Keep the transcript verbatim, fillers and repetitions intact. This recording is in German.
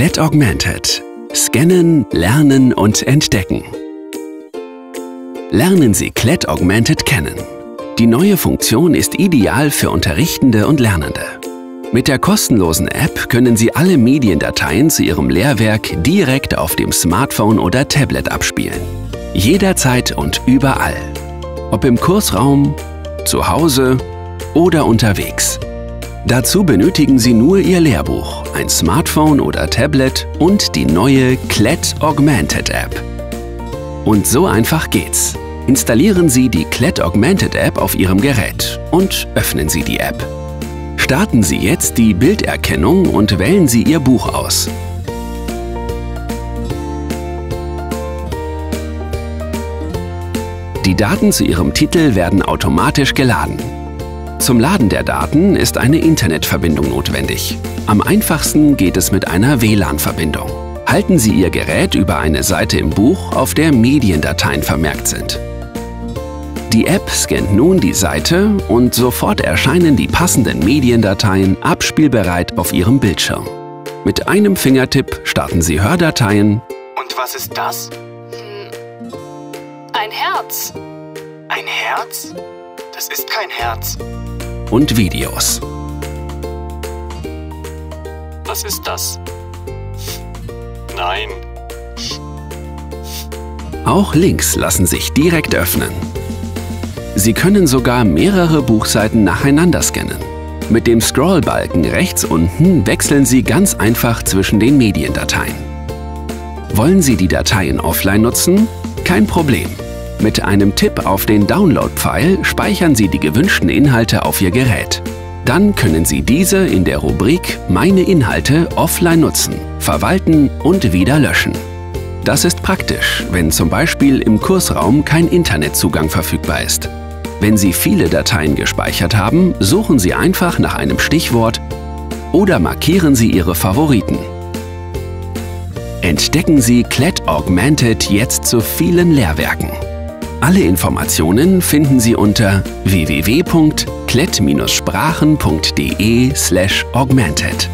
Klett Augmented. Scannen, lernen und entdecken. Lernen Sie Klett Augmented kennen. Die neue Funktion ist ideal für Unterrichtende und Lernende. Mit der kostenlosen App können Sie alle Mediendateien zu Ihrem Lehrwerk direkt auf dem Smartphone oder Tablet abspielen. Jederzeit und überall. Ob im Kursraum, zu Hause oder unterwegs. Dazu benötigen Sie nur Ihr Lehrbuch, ein Smartphone oder Tablet und die neue Klett Augmented App. Und so einfach geht's. Installieren Sie die Klett Augmented App auf Ihrem Gerät und öffnen Sie die App. Starten Sie jetzt die Bilderkennung und wählen Sie Ihr Buch aus. Die Daten zu Ihrem Titel werden automatisch geladen. Zum Laden der Daten ist eine Internetverbindung notwendig. Am einfachsten geht es mit einer W L A N-Verbindung. Halten Sie Ihr Gerät über eine Seite im Buch, auf der Mediendateien vermerkt sind. Die App scannt nun die Seite und sofort erscheinen die passenden Mediendateien abspielbereit auf Ihrem Bildschirm. Mit einem Fingertipp starten Sie Hördateien. Und was ist das? Ein Herz. Ein Herz? Das ist kein Herz. Und Videos. Was ist das? Nein. Auch Links lassen sich direkt öffnen. Sie können sogar mehrere Buchseiten nacheinander scannen. Mit dem Scrollbalken rechts unten wechseln Sie ganz einfach zwischen den Mediendateien. Wollen Sie die Dateien offline nutzen? Kein Problem. Mit einem Tipp auf den Download-Pfeil speichern Sie die gewünschten Inhalte auf Ihr Gerät. Dann können Sie diese in der Rubrik Meine Inhalte offline nutzen, verwalten und wieder löschen. Das ist praktisch, wenn zum Beispiel im Kursraum kein Internetzugang verfügbar ist. Wenn Sie viele Dateien gespeichert haben, suchen Sie einfach nach einem Stichwort oder markieren Sie Ihre Favoriten. Entdecken Sie Klett Augmented jetzt zu vielen Lehrwerken. Alle Informationen finden Sie unter w w w punkt klett dash sprachen punkt de slash augmented.